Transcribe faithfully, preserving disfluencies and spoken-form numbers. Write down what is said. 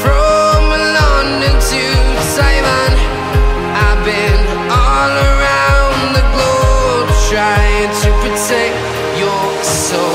from London to Taiwan. I've been all around the globe, trying to protect your soul.